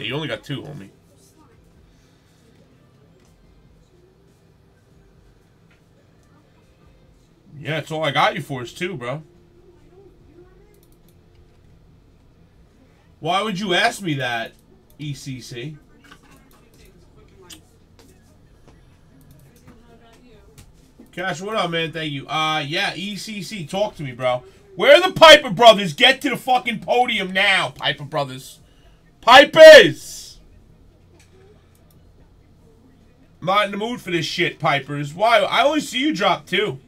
Yeah, you only got two, homie. Yeah, that's all I got you for is two, bro. Why would you ask me that, ECC? Cash, what up, man? Thank you. Yeah, ECC, talk to me, bro. Where are the Piper Brothers? Get to the fucking podium now, Piper Brothers. Pipers! I'm not in the mood for this shit, Pipers. Why? I only see you drop two.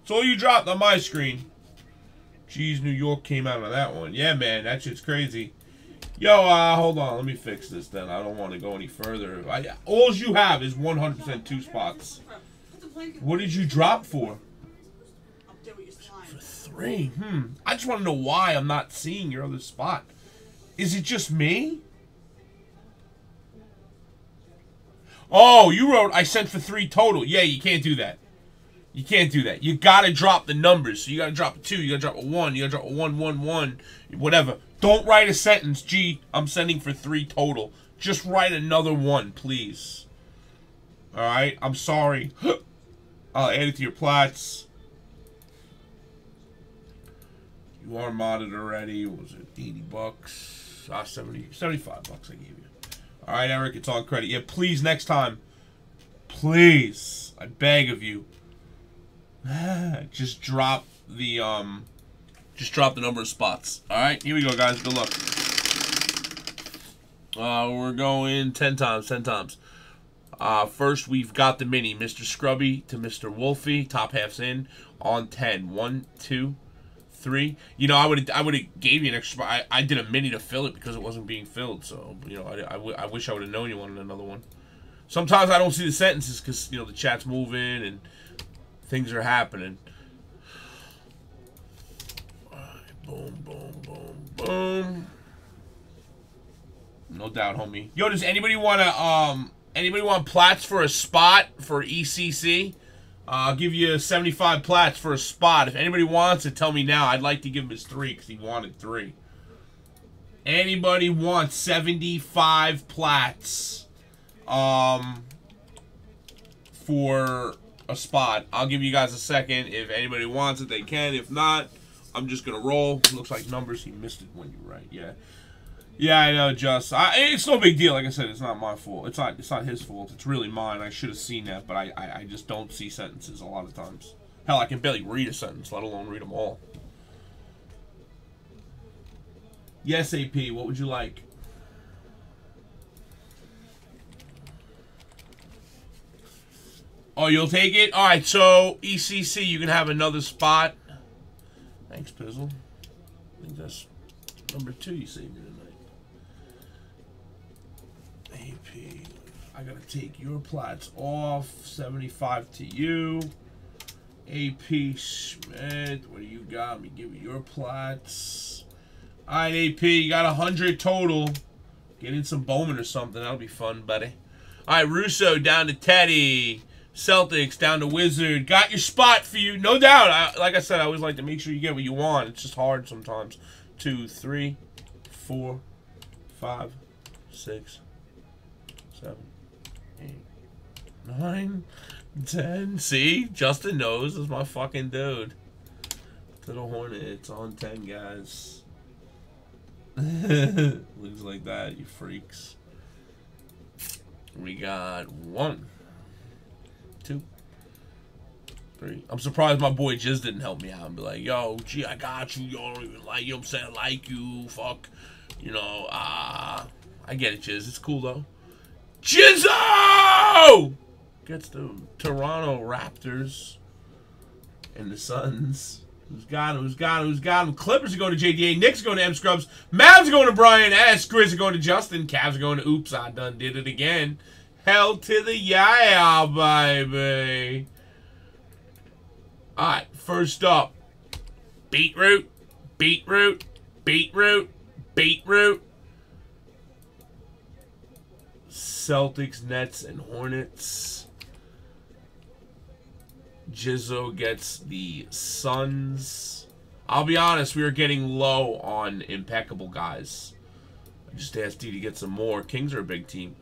That's all you dropped on my screen. Jeez, New York came out on that one. Yeah, man, that shit's crazy. Yo, hold on. Let me fix this then. I don't want to go any further. All you have is 100% two spots. What did you drop for? For three? I just want to know why I'm not seeing your other spot. Is it just me? Oh, you wrote, I sent for three total. Yeah, you can't do that. You can't do that. You gotta drop the numbers. So you gotta drop a two, you gotta drop a one, you gotta drop a 1, 1, 1, whatever. Don't write a sentence, gee, I'm sending for three total. Just write another one, please. Alright, I'm sorry. I'll add it to your plots. You are modded already. What was it? 80 bucks. Ah, 70, 75 bucks I gave you. Alright, Eric, it's on credit. Yeah, please, next time. Please. I beg of you. Just drop the number of spots. All right, here we go, guys. Good luck. We're going 10 times. First, we've got the mini, Mr. Scrubby to Mr. Wolfie. Top half's in on 10. 1, 2, 3. You know, I would have gave you an extra. I did a mini to fill it because it wasn't being filled. So you know, I wish I would have known you wanted another one. Sometimes I don't see the sentences because you know the chat's moving and. Things are happening. Boom, boom, boom, boom. No doubt, homie. Yo, does anybody want plats for a spot for ECC? I'll give you 75 plats for a spot. If anybody wants it, tell me now. I'd like to give him his three because he wanted three. Anybody wants 75 plats for a spot? I'll give you guys a second. If anybody wants it, they can. If not, I'm just gonna roll. It looks like numbers. He missed it when you write. Yeah, yeah, I know. Just, it's no big deal. Like I said, it's not my fault. It's not his fault. It's really mine. I should have seen that, but I just don't see sentences a lot of times. Hell, I can barely read a sentence, let alone read them all. Yes, AP. What would you like? Oh, you'll take it? All right, so ECC, you can have another spot. Thanks, Pizzle. I think that's number two you saved me tonight. AP, I gotta take your plots off. 75 to you. AP Schmidt, what do you got? Let me give you your plots. All right, AP, you got 100 total. Get in some Bowman or something. That'll be fun, buddy. All right, Russo down to Teddy. Celtics down to Wizard. Got your spot for you. No doubt. Like I said, I always like to make sure you get what you want. It's just hard sometimes. 2, 3, 4, 5, 6, 7, 8, 9, 10. See? Justin knows is my fucking dude. To the Hornets on 10, guys. Looks like that, you freaks. We got 1, 2, 3. I'm surprised my boy just didn't help me out and be like, yo, gee, I got you. You don't even like, you know what I'm saying? I like you. Fuck. You know, I get it, Chiz. It's cool, though. Chizzo! Gets the Toronto Raptors and the Suns. Who's got him? Who's got him? Who's got him? Clippers are going to JDA. Knicks are going to M. Scrubs. Mavs are going to Brian S. Grizz are going to Justin. Cavs are going to Oops, I done did it again. Hell to the yeah, baby. Alright, first up. Beetroot, beetroot, beetroot, beetroot. Celtics, Nets, and Hornets. Jizzo gets the Suns. I'll be honest, we are getting low on Impeccable, guys. Just ask D to get some more. Kings are a big team.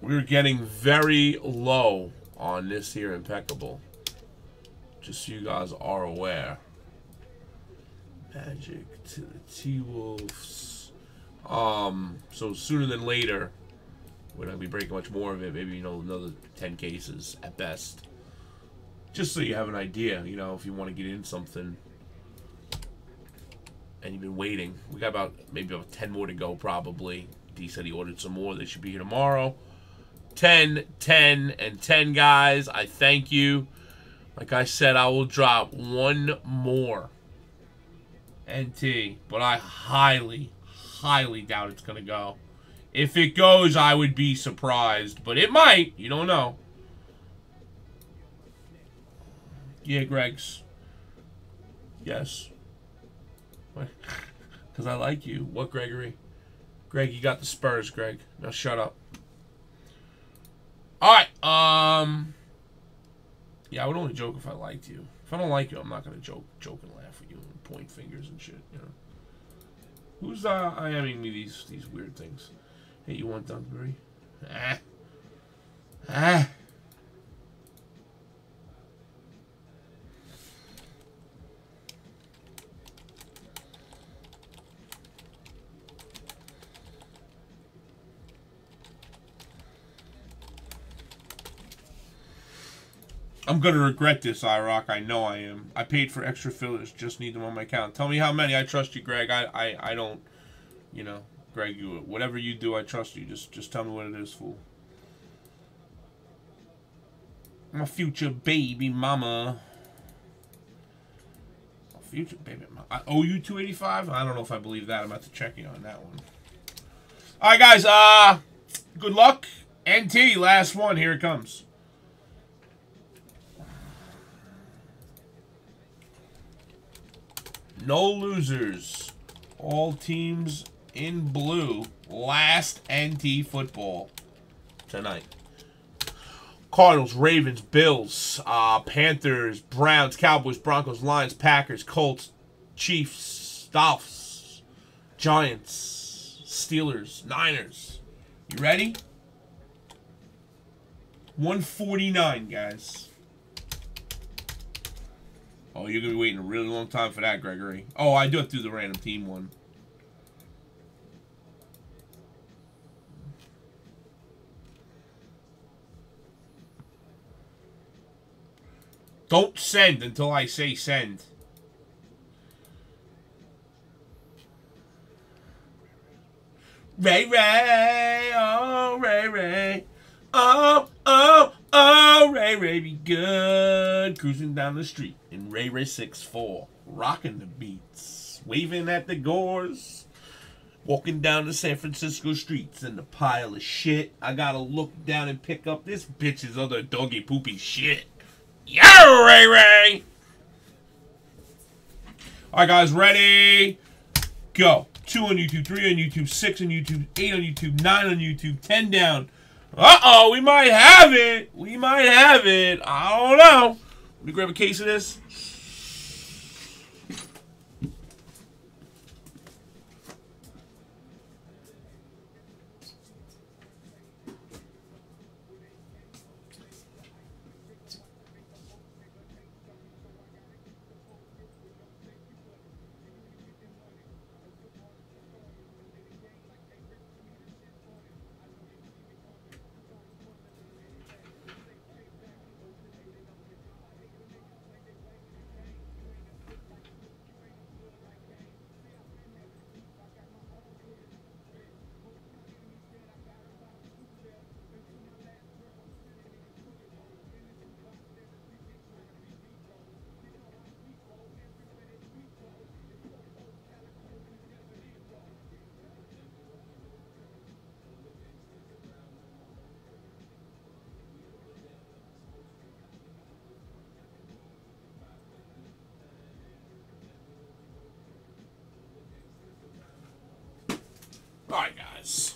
We're getting very low on this here Impeccable. Just so you guys are aware. Magic to the T-Wolves. So sooner than later, we're not going to be breaking much more of it. Maybe, you know, another 10 cases at best. Just so you have an idea, you know, if you want to get in something. And you've been waiting. We got about, maybe about 10 more to go probably. D said he ordered some more. They should be here tomorrow. 10, 10, and 10, guys. I thank you. Like I said, I will drop one more NT, but I highly, highly doubt it's going to go. If it goes, I would be surprised, but it might. You don't know. Yeah, Greg's. Yes. Because I like you. What, Gregory? Greg, you got the Spurs, Greg. Now shut up. Alright, yeah, I would only joke if I liked you. If I don't like you, I'm not gonna joke and laugh at you and point fingers and shit, you know. Who's IMing me these weird things? Hey, you want Dunbury? Ah. Ah. I'm going to regret this, IROC. I know I am. I paid for extra fillers. Just need them on my account. Tell me how many. I trust you, Greg. I don't, you know, Greg, you, whatever you do, I trust you. Just tell me what it is, fool. My future baby mama. My future baby mama. I owe you $285? I don't know if I believe that. I'm about to check you on that one. All right, guys. Good luck. NT, last one. Here it comes. No losers. All teams in blue. Last NT football tonight. Cardinals, Ravens, Bills, Panthers, Browns, Cowboys, Broncos, Lions, Packers, Colts, Chiefs, Dolphins, Giants, Steelers, Niners. You ready? 149, guys. Oh, you're going to be waiting a really long time for that, Gregory. Oh, I do have to do the random team one. Don't send until I say send. Ray Ray, oh Ray Ray, oh, oh. Oh, Ray Ray be good. Cruising down the street in Ray Ray 6'4". Rocking the beats. Waving at the gores. Walking down the San Francisco streets in the pile of shit. I gotta look down and pick up this bitch's other doggy poopy shit. Yo, Ray Ray! Alright, guys, ready? Go. 2 on YouTube, 3 on YouTube, 6 on YouTube, 8 on YouTube, 9 on YouTube, 10 down. Uh-oh, we might have it. We might have it. I don't know. Let me grab a case of this. Alright, guys.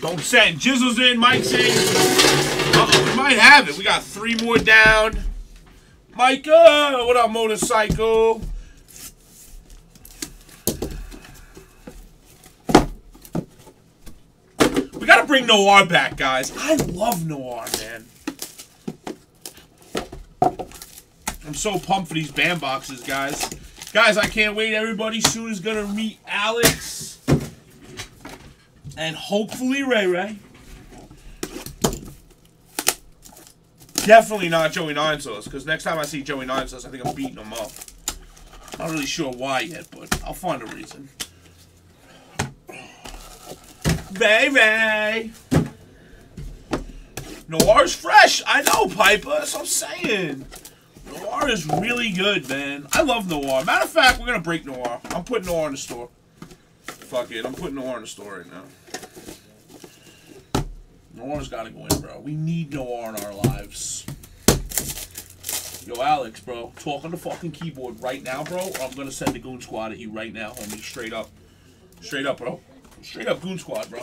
Don't send. Jizzle's in. Mike's in. Uh-oh, we might have it. We got 3 more down. Micah, what up, motorcycle? We gotta bring Noir back, guys. I love Noir, man. I'm so pumped for these band boxes, guys. Guys, I can't wait. Everybody soon is gonna meet Alex and hopefully Ray Ray. Definitely not Joey Nine Sauce, because next time I see Joey Nine Sauce, I think I'm beating him up. Not really sure why yet, but I'll find a reason. Ray Ray! Noir's fresh! I know, Piper! That's what I'm saying! Noir is really good, man. I love Noir. Matter of fact, we're gonna break Noir. I'm putting Noir in the store. Fuck it, I'm putting Noir in the store right now. Noir's gotta go in, bro. We need Noir in our lives. Yo, Alex, bro. Talk on the fucking keyboard right now, bro, or I'm gonna send the Goon Squad at you right now, homie. Straight up. Straight up, bro. Straight up Goon Squad, bro.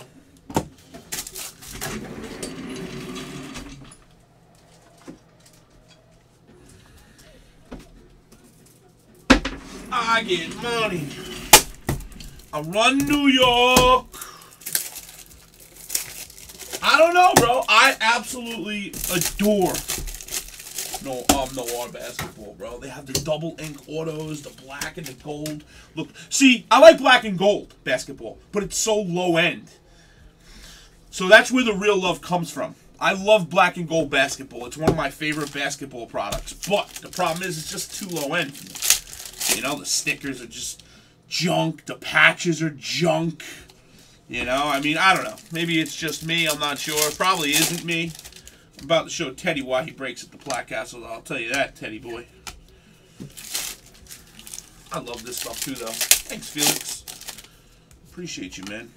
I get money. I run New York. I don't know, bro. I absolutely adore Noir basketball, bro. They have the double ink autos, the black and the gold. Look, see, I like black and gold basketball, but it's so low end. So that's where the real love comes from. I love black and gold basketball. It's one of my favorite basketball products, but the problem is it's just too low end. You know, the stickers are just junk. The patches are junk. You know, I mean, I don't know. Maybe it's just me. I'm not sure. It probably isn't me. I'm about to show Teddy why he breaks at the Black Castle. I'll tell you that, Teddy boy. I love this stuff, too, though. Thanks, Felix. Appreciate you, man.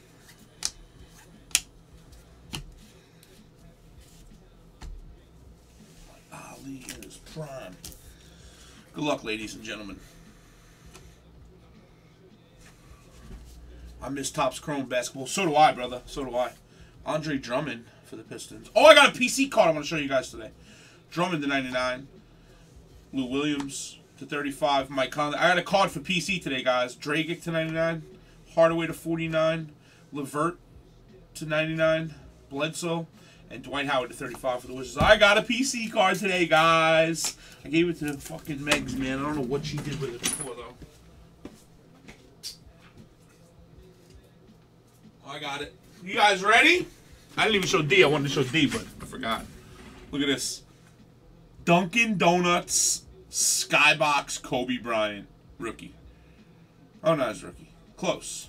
Ali is prime. Good luck, ladies and gentlemen. I miss Topps Chrome basketball. So do I, brother. So do I. Andre Drummond for the Pistons. Oh, I got a PC card I want to show you guys today. Drummond to 99. Lou Williams to 35. Mike Conley. I got a card for PC today, guys. Dragic to 99. Hardaway to 49. Levert to 99. Bledsoe. And Dwight Howard to 35 for the Wizards. I got a PC card today, guys. I gave it to the fucking Megs, man. I don't know what she did with it before, though. I got it. You guys ready? I didn't even show D. I wanted to show D, but I forgot. Look at this. Dunkin' Donuts Skybox Kobe Bryant rookie. Oh, no, it's rookie. Close.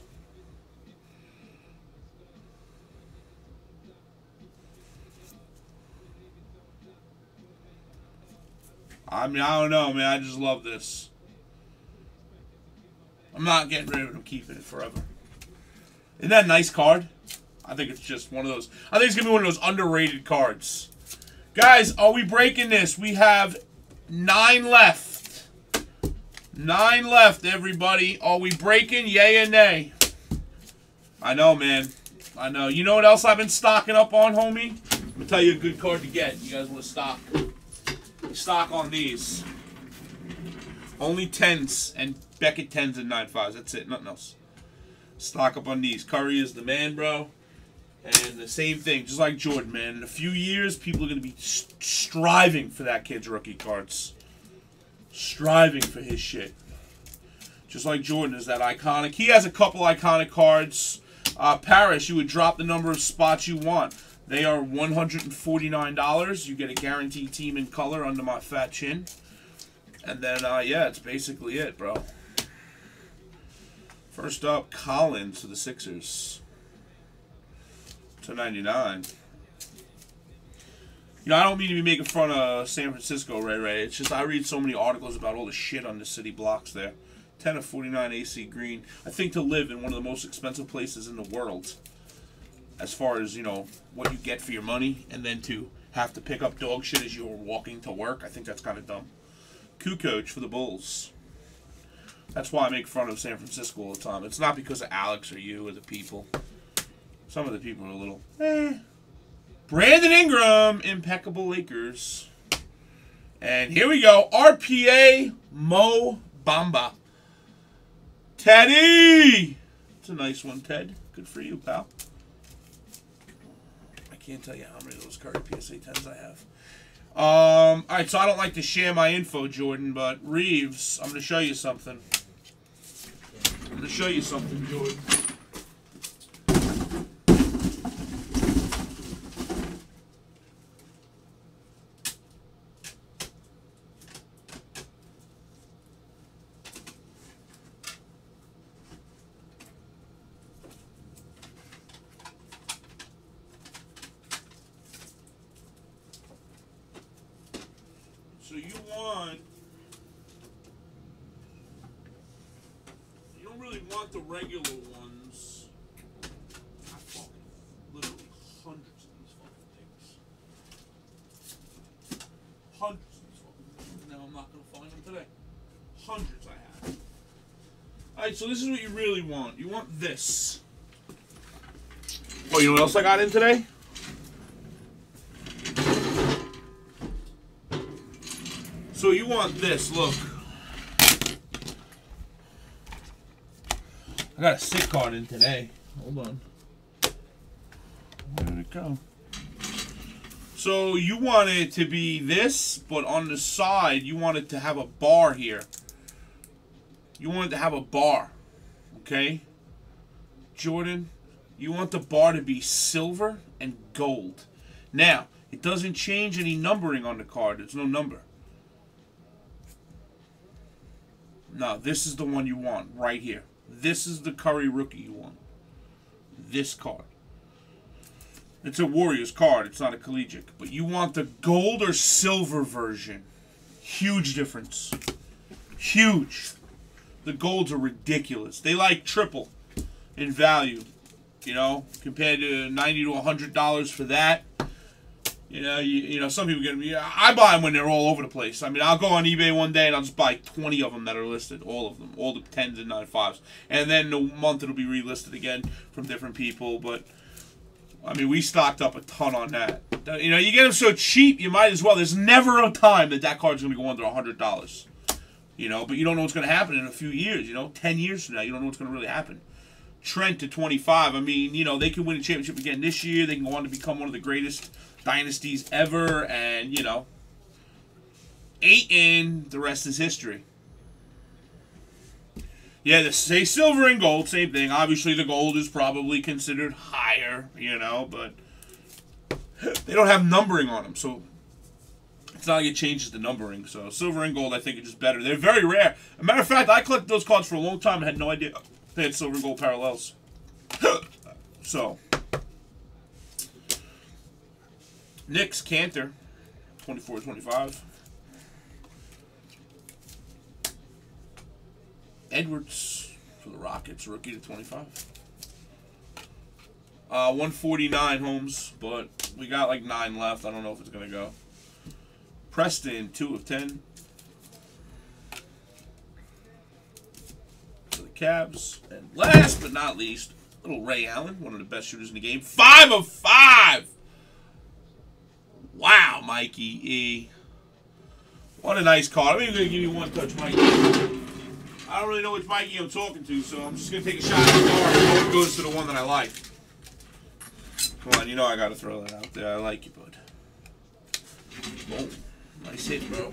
I mean, I don't know, man. I just love this. I'm not getting rid of it. I'm keeping it forever. Isn't that a nice card? I think it's just one of those. I think it's going to be one of those underrated cards. Guys, are we breaking this? We have 9 left. 9 left, everybody. Are we breaking? Yay and nay. I know, man. I know. You know what else I've been stocking up on, homie? I'm going to tell you a good card to get. You guys want to stock. Stock on these. Only 10s and Beckett 10s and 9.5s. That's it. Nothing else. Stock up on these. Curry is the man, bro. And the same thing, just like Jordan, man. In a few years, people are going to be striving for that kid's rookie cards. Striving for his shit. Just like Jordan is that iconic. He has a couple iconic cards. Paris, you would drop the number of spots you want. They are $149. You get a guaranteed team in color under my fat chin. And then, yeah, it's basically it, bro. First up, Collins to the Sixers. To 99. You know, I don't mean to be making fun of San Francisco, Ray Ray. It's just I read so many articles about all the shit on the city blocks there. 10 of 49 AC Green. I think to live in one of the most expensive places in the world. As far as, you know, what you get for your money. And then to have to pick up dog shit as you were walking to work. I think that's kind of dumb. Kukoc for the Bulls. That's why I make fun of San Francisco all the time. It's not because of Alex or you or the people. Some of the people are a little, eh. Brandon Ingram, Impeccable Lakers. And here we go. RPA Mo Bamba. Teddy! It's a nice one, Ted. Good for you, pal. I can't tell you how many of those card PSA 10s I have. All right, so I don't like to share my info, Jordan, but Reeves, I'm going to show you something. I'm going to show you something, Jordan. So you don't really want the regular ones. I fucking literally hundreds of these fucking things. Hundreds of these fucking things. Now I'm not going to find them today. Hundreds I have. Alright, so this is what you really want. You want this. Oh, you know what else I got in today? So you want this, look. I got a sick card in today. Hold on. Where did it go? So you want it to be this, but on the side, you want it to have a bar here. You want it to have a bar, okay? Jordan, you want the bar to be silver and gold. Now, it doesn't change any numbering on the card. There's no number. No, this is the one you want right here. This is the Curry rookie you want. This card. It's a Warriors card. It's not a collegiate. But you want the gold or silver version. Huge difference. Huge. The golds are ridiculous. They like triple in value. You know, compared to $90 to $100 for that. You know, you know, some people get. I buy them when they're all over the place. I mean, I'll go on eBay one day and I'll just buy 20 of them that are listed, all of them, all the 10s and 9.5s, and then in a month it'll be relisted again from different people. But I mean, we stocked up a ton on that. You know, you get them so cheap, you might as well. There's never a time that that card's going to go under $100. You know, but you don't know what's going to happen in a few years. You know, 10 years from now, you don't know what's going to really happen. Trent to 25. I mean, you know, they can win a championship again this year. They can go on to become one of the greatest dynasties ever, and you know, 8 in, the rest is history. Yeah, they say silver and gold, same thing. Obviously, the gold is probably considered higher, you know, but they don't have numbering on them, so it's not like it changes the numbering. So silver and gold, I think, are just better. They're very rare. As a matter of fact, I collected those cards for a long time and had no idea they had silver and gold parallels. So. Knicks, Cantor, 24-25. Edwards for the Rockets, rookie to 25. 149 Holmes, but we got like 9 left. I don't know if it's going to go. Preston, 2 of 10. For the Cavs. And last but not least, little Ray Allen, one of the best shooters in the game. 5 of 5! Wow, Mikey E. What a nice card. I'm even going to give you one touch, Mikey. I don't really know which Mikey I'm talking to, so I'm just going to take a shot at the card and hope it goes to the one that I like. Come on, you know I got to throw that out there. I like you, bud. Boom. Nice hit, bro.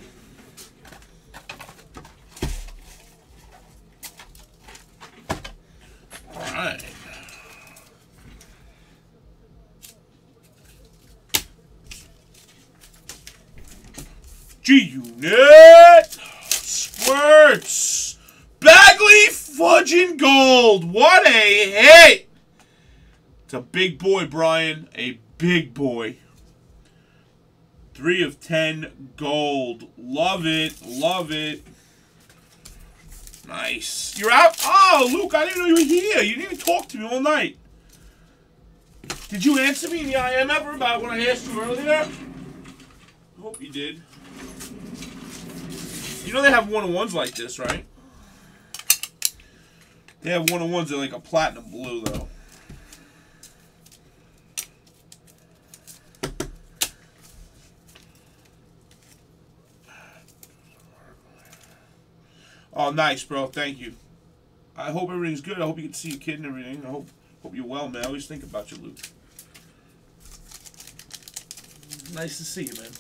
All right. G-Unit, Squirts, Bagley, Fudging Gold. What a hit! It's a big boy, Brian. A big boy. 3 of 10 gold. Love it. Love it. Nice. You're out? Oh, Luke, I didn't know you were here. You didn't even talk to me all night. Did you answer me in the IM ever about what I asked you earlier? I hope you did. You know they have one-on-ones like this, right? They have one-on-ones that are like a platinum blue, though. Oh, nice, bro. Thank you. I hope everything's good. I hope you can see your kid and everything. I hope you're well, man. I always think about you, Luke. Nice to see you, man.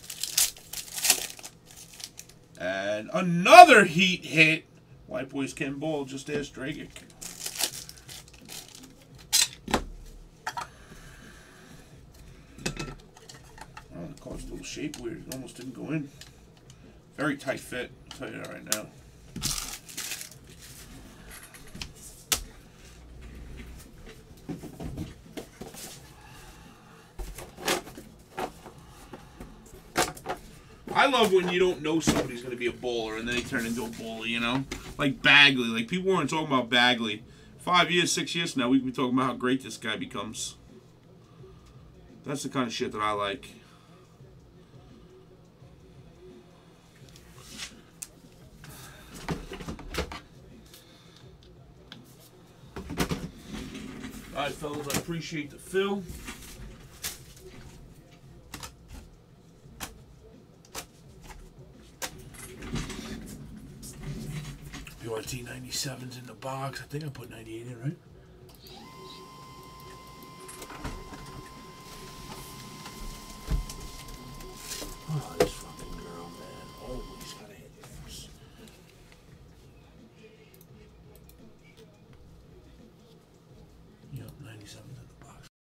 And another Heat hit. White Boys Can Ball. Just ask Dragic. Oh, the card's a little shape weird. It almost didn't go in. Very tight fit. I'll tell you that right now. I love when you don't know somebody's going to be a baller and then they turn into a baller, you know? Like Bagley. Like, people weren't talking about Bagley. 5 years, 6 years from now, we can be talking about how great this guy becomes. That's the kind of shit that I like. All right, fellas, I appreciate the fill. T97's in the box. I think I put 98 in, right?